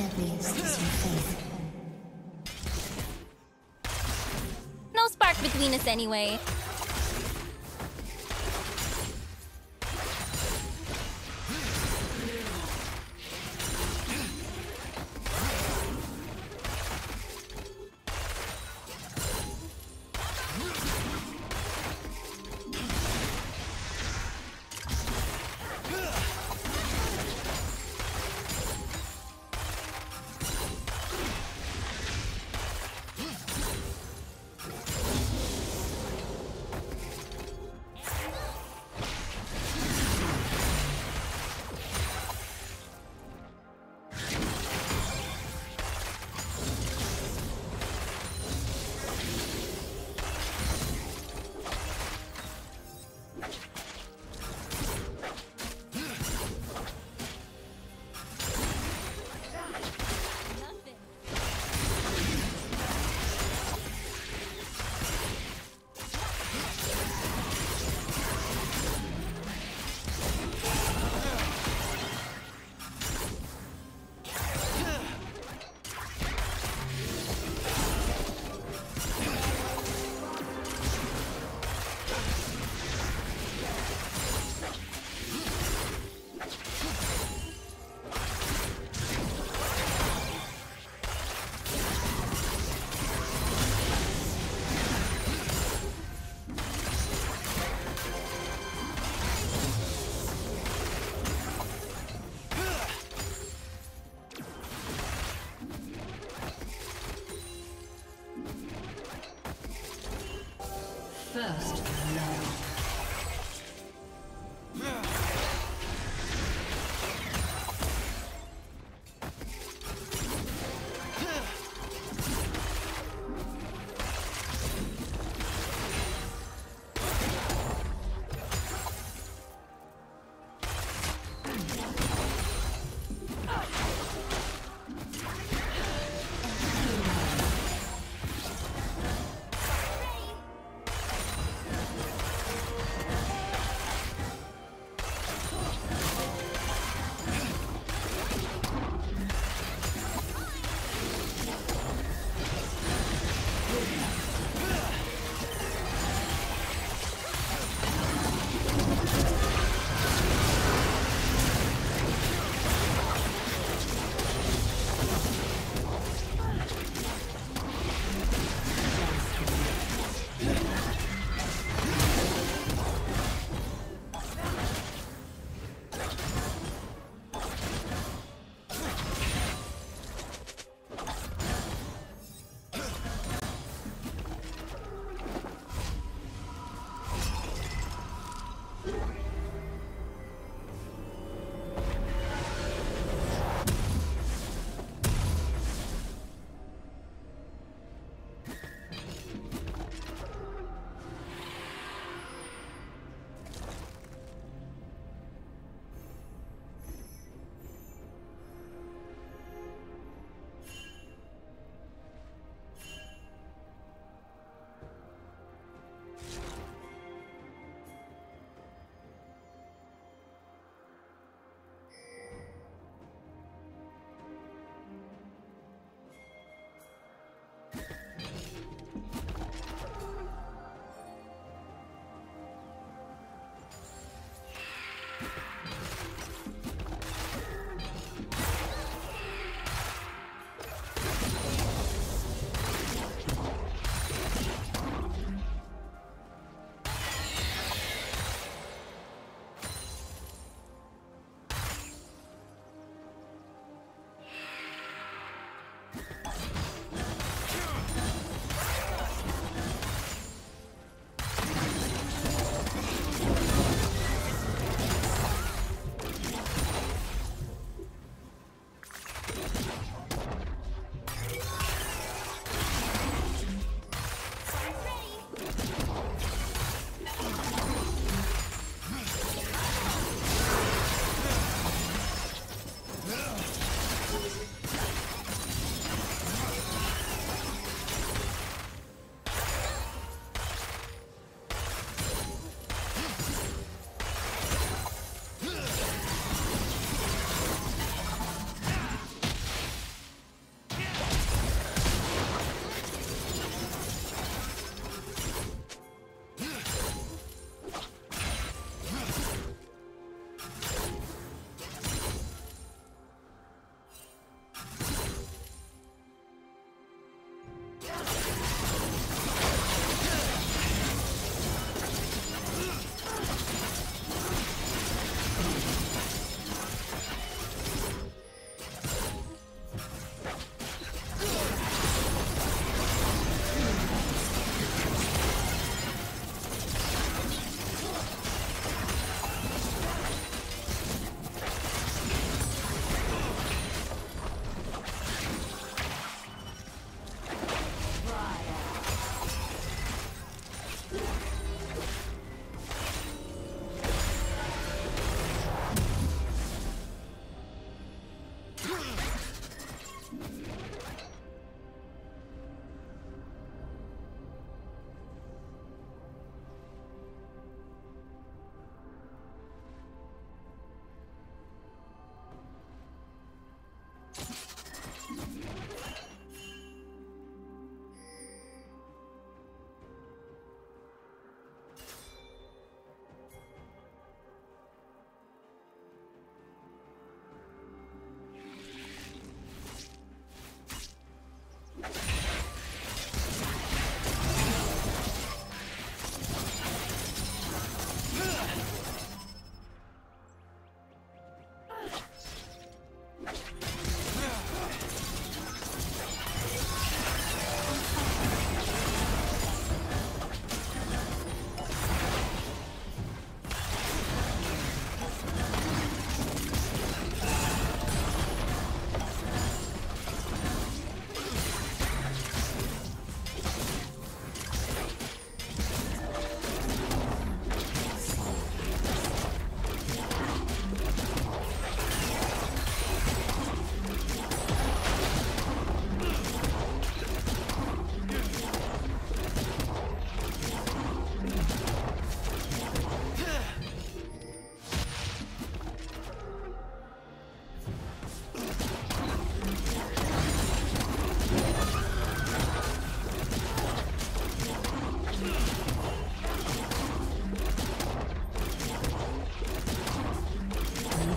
deadliest is your faith. No spark between us anyway. First love.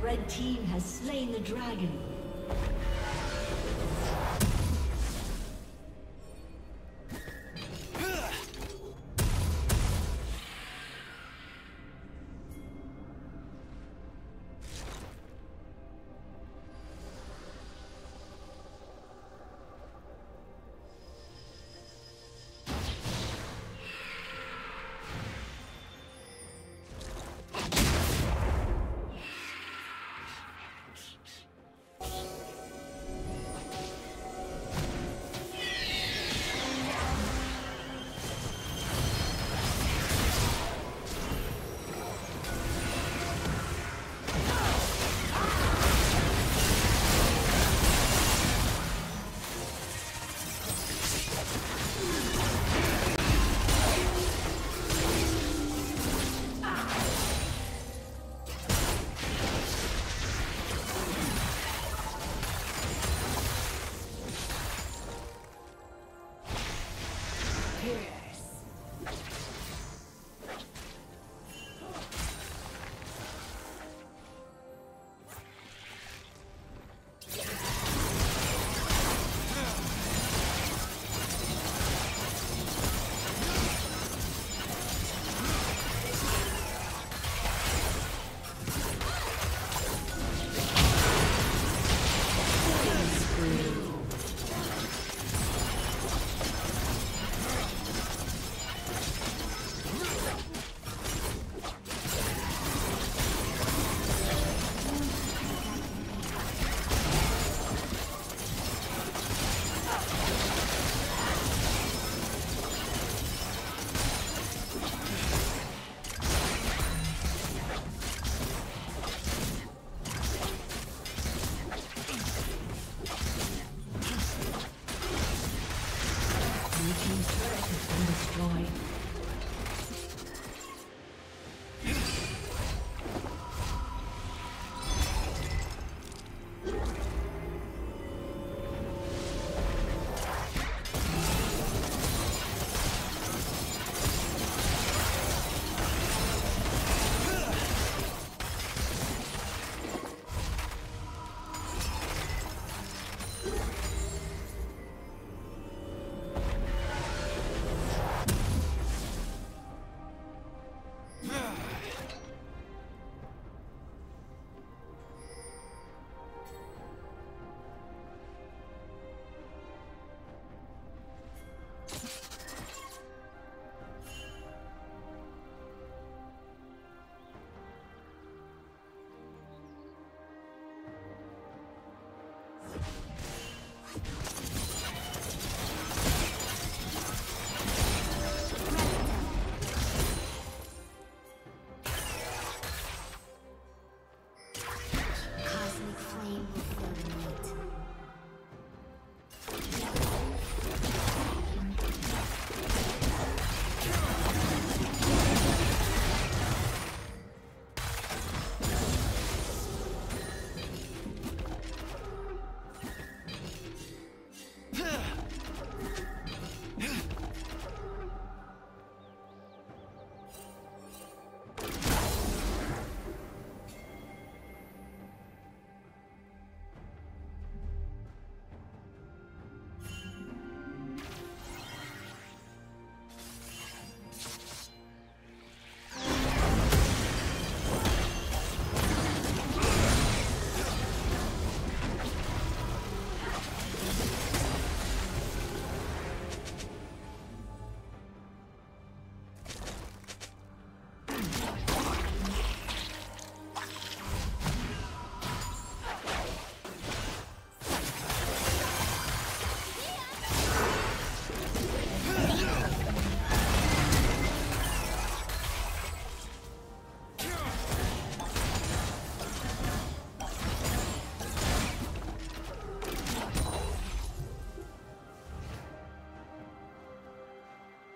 Red team has slain the dragon.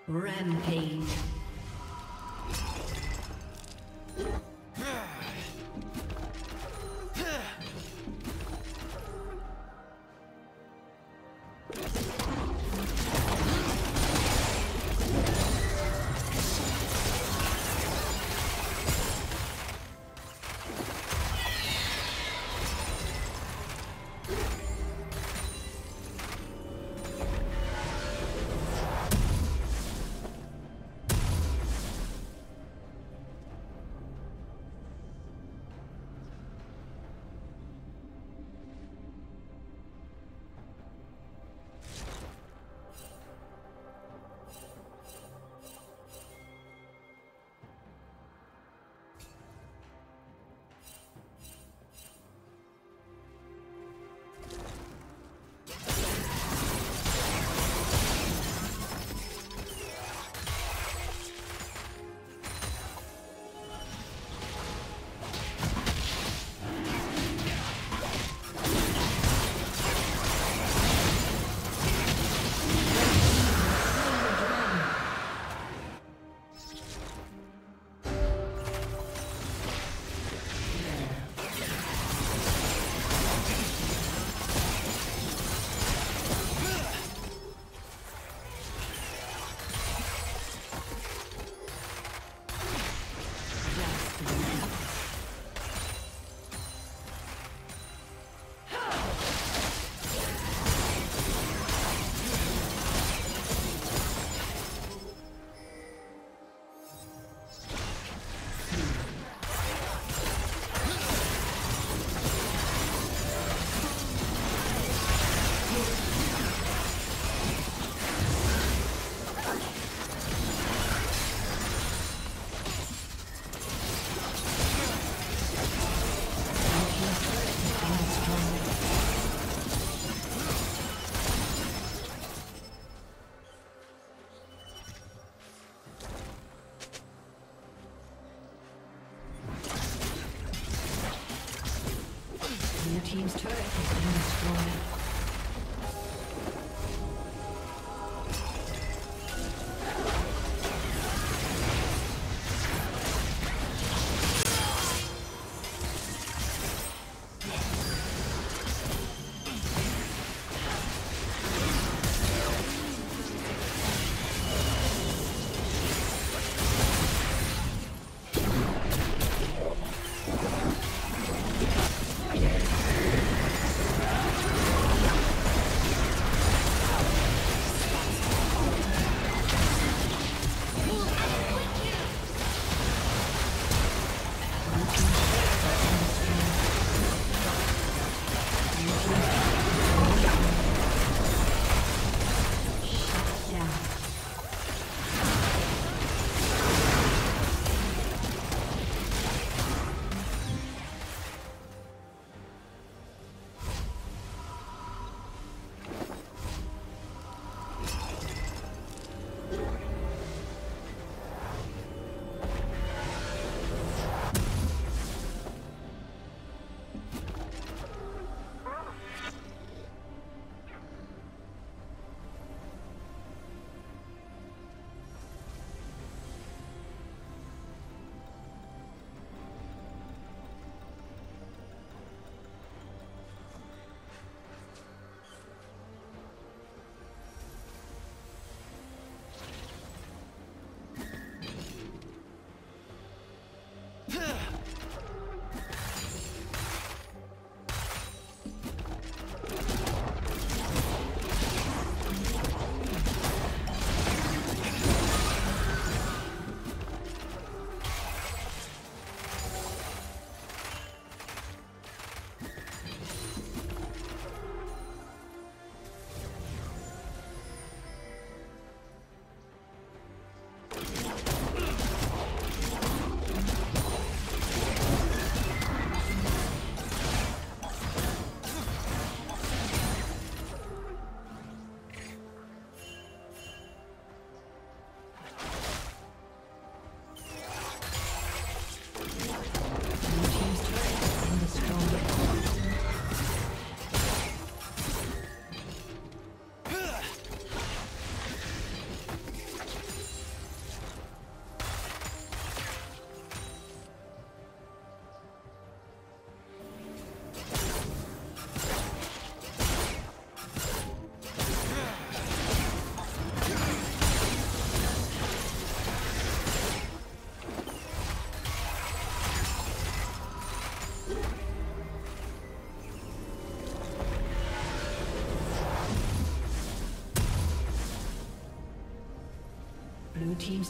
Rampage. Blue team's turret has been destroyed. Blue team's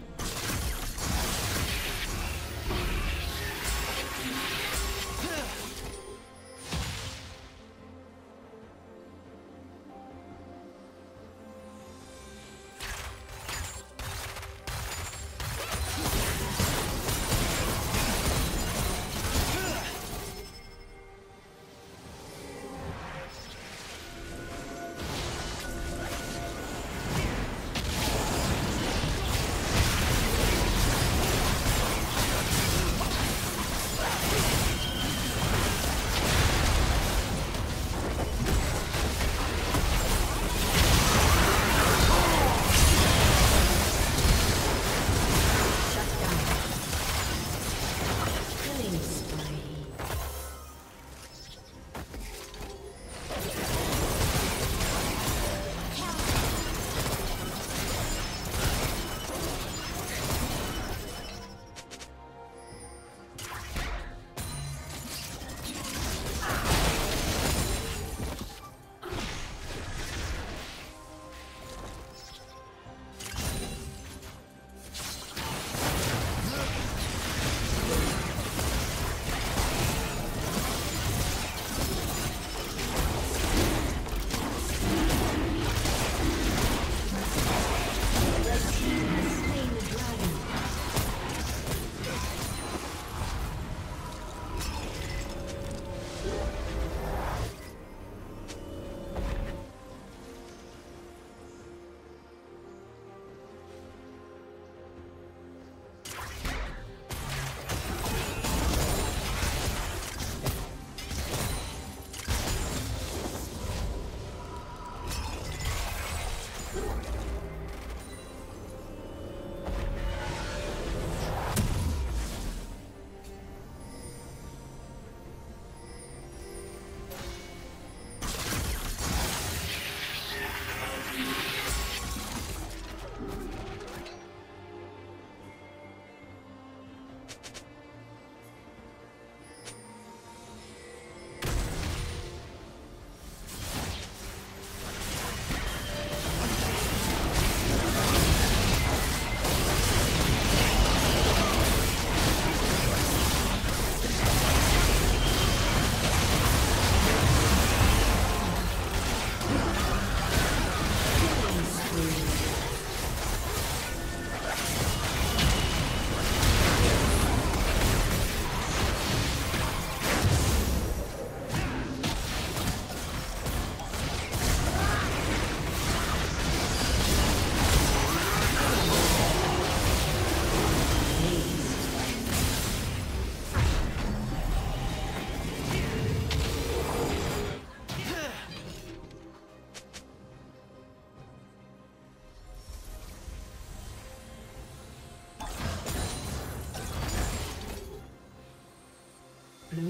Blue